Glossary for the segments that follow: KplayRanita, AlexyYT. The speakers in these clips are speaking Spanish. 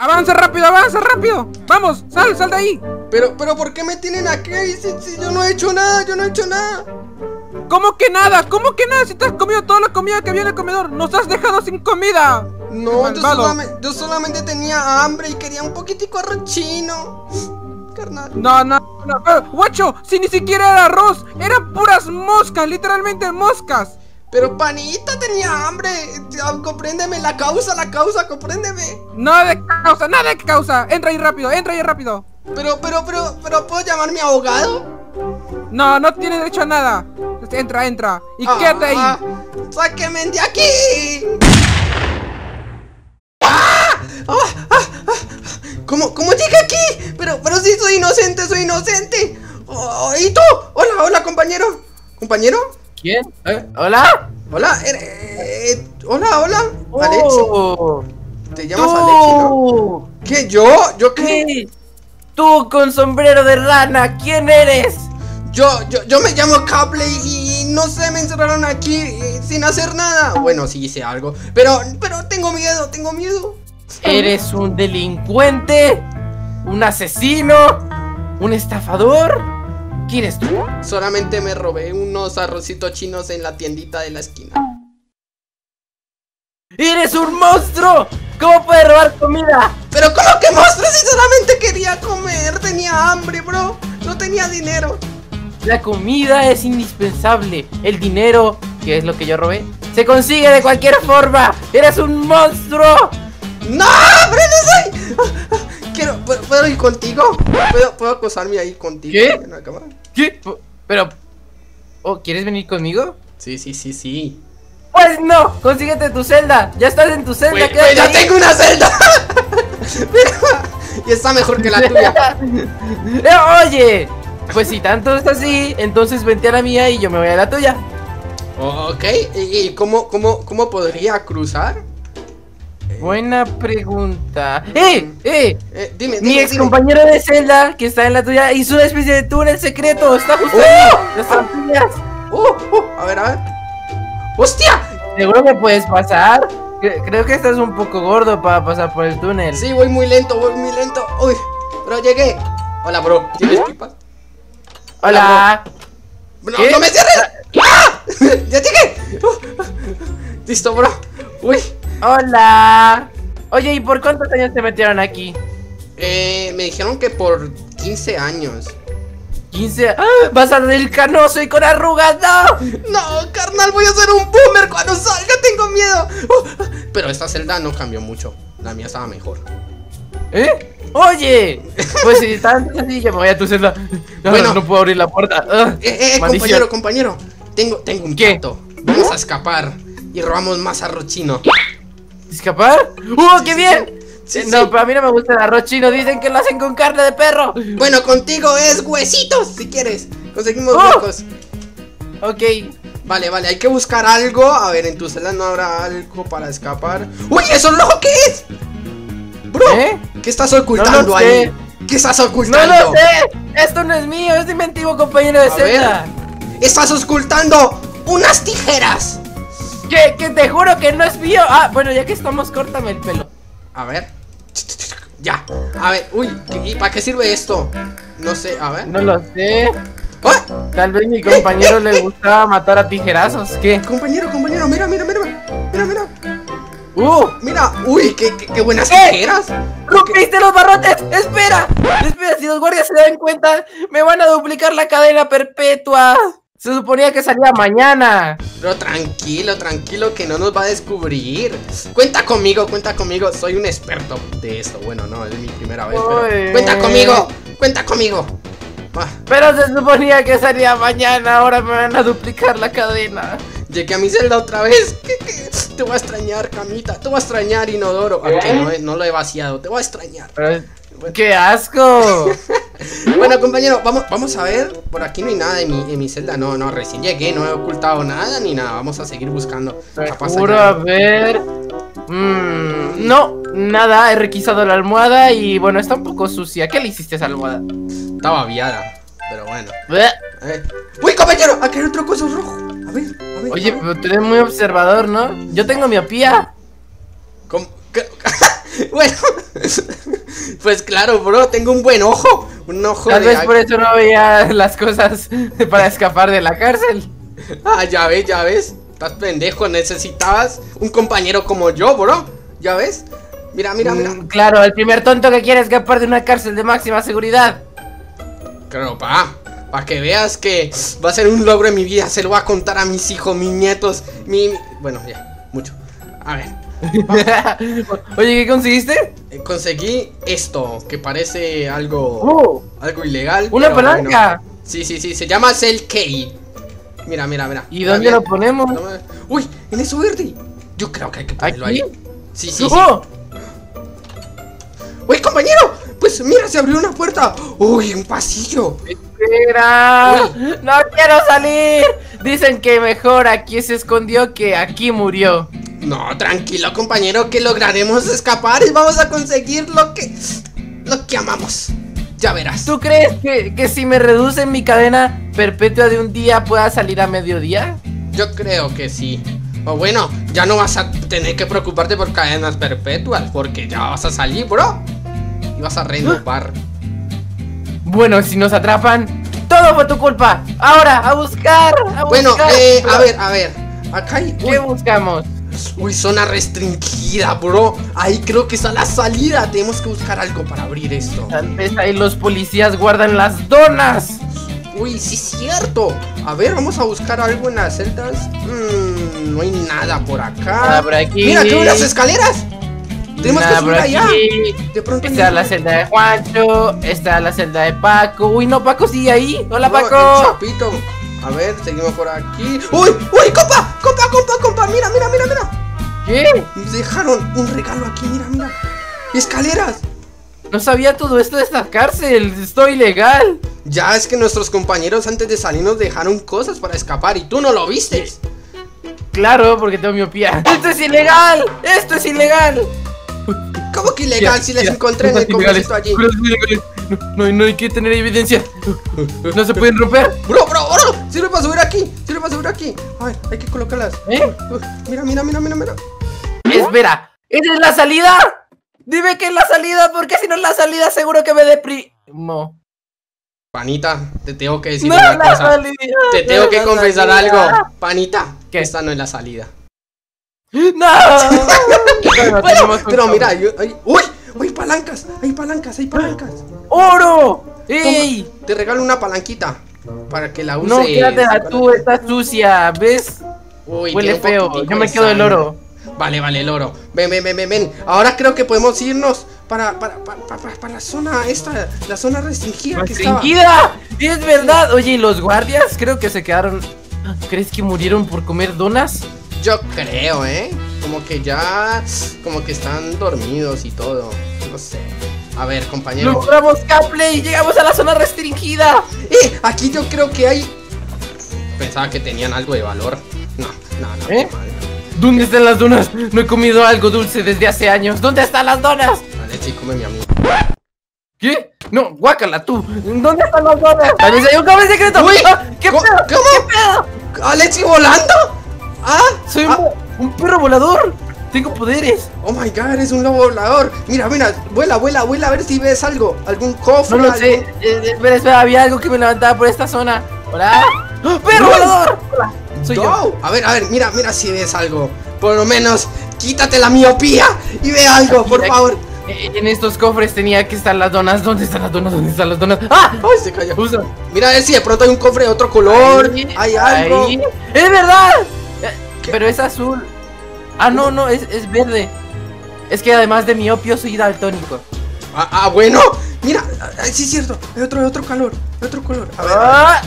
¡Avanza rápido, avanza rápido! ¡Vamos! ¡Sal de ahí! Pero ¿por qué me tienen aquí? Si yo no he hecho nada, ¿Cómo que nada? Si te has comido toda la comida que había en el comedor. ¡Nos has dejado sin comida! No, yo solamente tenía hambre y quería un poquitico arroz chino. Carnal. No, pero, guacho, si ni siquiera era arroz, eran puras moscas, literalmente moscas. Pero panita, tenía hambre. Compréndeme, la causa, compréndeme. Nada de causa. Entra ahí rápido. Pero, ¿puedo llamar mi abogado? No tienes derecho a nada. Entra. Y quédate ahí. ¡Sáquenme de aquí! ¿Cómo llegué aquí? Pero sí, soy inocente. ¿Y tú? Hola, compañero. ¿Compañero? ¿Quién? Hola, Alexy. Te llamas Alexy, ¿no? ¿Qué? ¿Yo qué? Tú con sombrero de rana, ¿quién eres? Yo me llamo Kplay y no sé, me encerraron aquí sin hacer nada. Bueno, sí hice algo, pero tengo miedo. ¿Eres un delincuente? ¿Un asesino? ¿Un estafador? ¿Quién eres tú? Solamente me robé unos arrocitos chinos en la tiendita de la esquina. ¡Eres un monstruo! ¿Cómo puedes robar comida? ¿Pero cómo que monstruo? Si solamente quería comer, tenía hambre, bro. No tenía dinero. La comida es indispensable. El dinero, que es lo que yo robé, se consigue de cualquier forma. ¡Eres un monstruo! ¡No! ¡Pero no soy! ¿Puedo ir contigo? ¿Puedo acosarme ahí contigo? ¿Qué? En la cámara. ¿Qué? Pero... Oh, ¿quieres venir conmigo? Sí. Pues no, consíguete tu celda. Ya estás en tu celda. Pues ya tengo una celda. Y está mejor que la tuya. Oye, pues si tanto está así, entonces vente a la mía y yo me voy a la tuya. Ok, ¿y cómo podría cruzar? Buena pregunta. Dime, mi ex compañero de celda, que está en la tuya, hizo una especie de túnel secreto. Está justo ahí, las plantillas. A ver. ¡Hostia! Seguro que puedes pasar. Creo que estás un poco gordo para pasar por el túnel. Sí, voy muy lento. Uy, bro, llegué. Hola, bro. ¿Tienes pipas? Hola. No me cierres. ¡Ah! Ya llegué. Listo, bro. Uy. Hola. Oye, ¿y por cuántos años te metieron aquí? Me dijeron que por 15 años. 15. ¡Ah! Vas a ser canoso y con arrugas, no. No, carnal, voy a ser un boomer cuando salga, tengo miedo. Pero esta celda no cambió mucho. La mía estaba mejor. ¿Eh? Oye, pues si tanto así, yo me voy a tu celda. No puedo abrir la puerta. Compañero. Tengo un plato. Vamos a escapar y robamos más arroz chino. ¿Escapar? ¡Uh, qué bien! Sí. No, pero a mí no me gusta el arroz chino. Dicen que lo hacen con carne de perro. Bueno, contigo es huesitos, si quieres. Conseguimos huecos. Ok. Vale, hay que buscar algo. A ver, en tu celda no habrá algo para escapar. ¡Uy, eso loco qué es! Bro, ¿qué estás ocultando ahí? ¿Qué estás ocultando? ¡No lo sé! Esto no es mío, es de mi antiguo compañero de celda. ¡Estás ocultando unas tijeras! Que te juro que no es mío. Ah, bueno, ya que estamos, córtame el pelo. A ver. Ya. A ver, uy, ¿y para qué sirve esto? No sé, a ver. No lo sé. ¿Ah? Tal vez mi compañero le gustaba matar a tijerazos. ¿Qué? Compañero, mira. Mira, uy, qué buenas tijeras. ¡Rompiste los barrotes! ¡Espera! Si los guardias se dan cuenta, me van a duplicar la cadena perpetua. Se suponía que salía mañana. Pero tranquilo, que no nos va a descubrir. Cuenta conmigo, soy un experto de esto. Bueno, no, es mi primera vez, pero cuenta conmigo. Pero se suponía que salía mañana, ahora me van a duplicar la cadena. Llegué a mi celda otra vez. ¿Qué? Te voy a extrañar, camita, te voy a extrañar, inodoro. Aunque no lo he vaciado, te voy a extrañar. ¡Qué asco! Bueno, compañero, vamos a ver. Por aquí no hay nada en mi celda. No, recién llegué, no he ocultado nada ni nada. Vamos a seguir buscando. Seguro, a ver. No, nada, he requisado la almohada. Y bueno, está un poco sucia. ¿Qué le hiciste a esa almohada? Está babeada, pero bueno. ¡Uy, compañero! Aquí hay otro coso rojo. A ver. Oye, pero tú eres muy observador, ¿no? Yo tengo miopía. ¿Cómo? Bueno, pues claro, bro, tengo un buen ojo. Un ojo. Tal vez por eso no veía las cosas para escapar de la cárcel. Ah, ya ves, ya ves. Estás pendejo, necesitabas un compañero como yo, bro. Ya ves. Mira, mira, mira. Claro, el primer tonto que quiere escapar de una cárcel de máxima seguridad. Claro, pa. Para que veas que va a ser un logro en mi vida. Se lo voy a contar a mis hijos, mis nietos. Bueno, ya, mucho. A ver. Oye, ¿qué conseguiste? Conseguí esto, que parece algo algo ilegal. Una palanca. Bueno. Sí, sí, sí, se llama Cell Key. Mira, mira, mira. ¿Y dónde lo ponemos? Uy, en eso verde. Yo creo que hay que ponerlo ahí. Sí, sí, sí. ¡Uy, compañero! Pues mira, se abrió una puerta. ¡Uy, un pasillo! ¡Espera! Uy. ¡No quiero salir! Dicen que mejor aquí se escondió que aquí murió. No, tranquilo, compañero, que lograremos escapar y vamos a conseguir lo que amamos. Ya verás. ¿Tú crees que si me reducen mi cadena perpetua de un día pueda salir a mediodía? Yo creo que sí. O bueno, ya no vas a tener que preocuparte por cadenas perpetuas, porque ya vas a salir, bro. Y vas a renovar. Bueno, si nos atrapan, todo fue tu culpa. Ahora, a buscar. Bueno, a ver, a ver. Acá hay... ¿Qué buscamos? Uy, zona restringida, bro. Ahí creo que está la salida. Tenemos que buscar algo para abrir esto. Antes ahí los policías guardan las donas. Uy, sí es cierto. A ver, vamos a buscar algo en las celdas. No hay nada por acá. Nada por aquí. Mira, que hay unas escaleras. Tenemos que subir allá. De pronto está la celda de Juancho. Está la celda de Paco. Uy, no, Paco sigue ahí. Hola, no, Paco. Chapito. A ver, seguimos por aquí. ¡Uy! ¡Uy, compa! ¡Compa, compa, compa! ¡Mira, mira, mira, mira! ¿Qué? Nos dejaron un regalo aquí, mira, mira. ¡Escaleras! No sabía todo esto de esta cárcel. Estoy ilegal. Ya, es que nuestros compañeros antes de salir nos dejaron cosas para escapar y tú no lo viste. Claro, porque tengo miopía. ¡Esto es ilegal! ¡Esto es ilegal! ¿Cómo que ilegal? Si les encontré en el congreso allí. No hay que tener evidencia. No se pueden romper. Bro, bro, bro. Sirve para subir aquí. Sirve para subir aquí. A ver, hay que colocarlas. Mira, mira, mira, mira, mira. Espera, ¿esa es la salida? Dime que es la salida, porque si no es la salida seguro que me deprimo. Panita, te tengo que decir una cosa. Te tengo que confesar algo, panita. Que esta no es la salida. ¡No! Bueno, pero mira, ¡uy! ¡Uy, palancas! ¡Hay palancas! ¡Hay palancas! ¡Oro! ¡Ey! Toma, te regalo una palanquita para que la uses. No, quédatela tú, está sucia, ¿ves? Uy, huele feo, yo me quedo el oro. Vale, vale, el oro. Ven, ven, ven, ven. Ahora creo que podemos irnos para la zona esta, la zona restringida. ¡Restringida! ¡Sí, es verdad! Oye, ¿y los guardias? Creo que se quedaron... ¿Crees que murieron por comer donas? Yo creo, como que ya, como que están dormidos y todo, no sé. A ver, compañero. ¡Logramos, Kplay! ¡Llegamos a la zona restringida! Aquí yo creo que hay... Pensaba que tenían algo de valor. No, no, no. ¿Dónde están las donas? No he comido algo dulce desde hace años. ¿Dónde están las donas? Vale, sí, come mi amigo. ¿Qué? No, guácala tú. ¿Dónde están las donas? ¡Alexy, hay un cable secreto! ¡Uy! ¿Qué pedo? ¿Qué pedo? ¿Alexy volando? ¡Ah! ¡Soy un perro volador! ¡Tengo poderes! ¡Oh my god! ¡Eres un lobo volador! ¡Mira, mira! ¡Vuela, vuela, vuela! A ver si ves algo. ¿Algún cofre? No lo sé. Espera, espera. Había algo que me levantaba por esta zona. ¡Hola! ¡Oh, ¡perro volador! ¡Hola! ¡Soy yo! A ver, mira, mira si ves algo. Por lo menos, quítate la miopía y ve algo, por favor. En estos cofres tenía que estar las donas. ¿Dónde están las donas? ¿Dónde están las donas? ¡Ah! ¡Ay, se cayó! Usa. Mira a ver si de pronto hay un cofre de otro color. Ahí, hay algo. Ahí. ¡Es verdad! ¿Qué? Pero es azul. Ah, no, no, es verde. Es que además de miopio soy daltónico. Ah, bueno. Mira, sí es cierto. Hay otro color. A ver. Ah,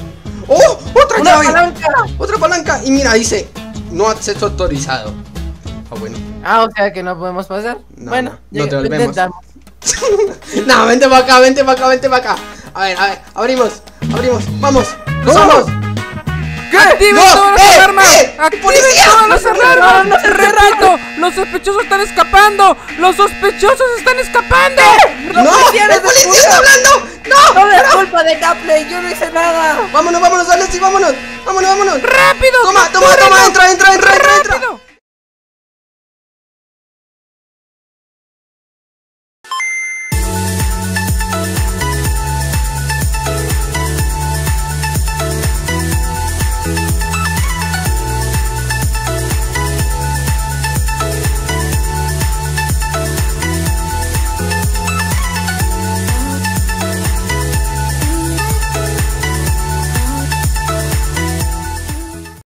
¡oh! ¡Otra llave! Palanca. ¡Otra palanca! Y mira, dice no acceso autorizado. Ah, bueno. Ah, o sea que no podemos pasar. No, bueno, no te volvemos. No, vente para acá, vente para acá, vente para acá. A ver, abrimos, abrimos. Vamos, vamos. ¡Activen todas las armas! ¡Activen todas las armas! ¡No se relato! ¡Los sospechosos están escapando! ¡Los sospechosos están escapando! ¡No! ¡El policía está hablando! ¡No! ¡No es culpa de Kplay! ¡Yo no hice nada! ¡Vámonos, vámonos, Alexy! ¡Vámonos! ¡Vámonos, vámonos! ¡Rápido! ¡Toma, toma, toma! ¡Entra, entra, entra, entra!